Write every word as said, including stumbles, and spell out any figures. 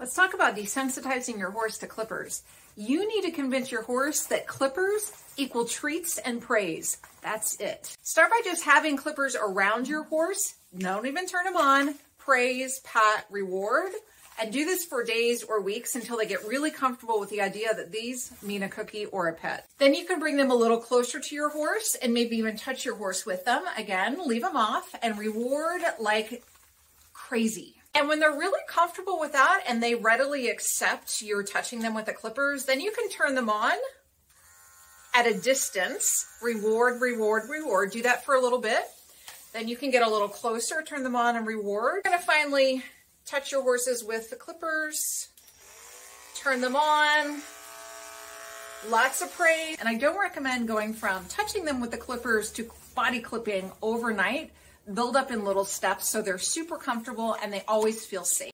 Let's talk about desensitizing your horse to clippers. You need to convince your horse that clippers equal treats and praise. That's it. Start by just having clippers around your horse. Don't even turn them on. Praise, pat, reward. And do this for days or weeks until they get really comfortable with the idea that these mean a cookie or a pet. Then you can bring them a little closer to your horse and maybe even touch your horse with them. Again, leave them off and reward like crazy. And when they're really comfortable with that and they readily accept you're touching them with the clippers, then you can turn them on at a distance. Reward, reward, reward. Do that for a little bit. Then you can get a little closer, turn them on and reward. You're gonna finally touch your horses with the clippers, turn them on, lots of praise. And I don't recommend going from touching them with the clippers to body clipping overnight. Build up in little steps so they're super comfortable and they always feel safe.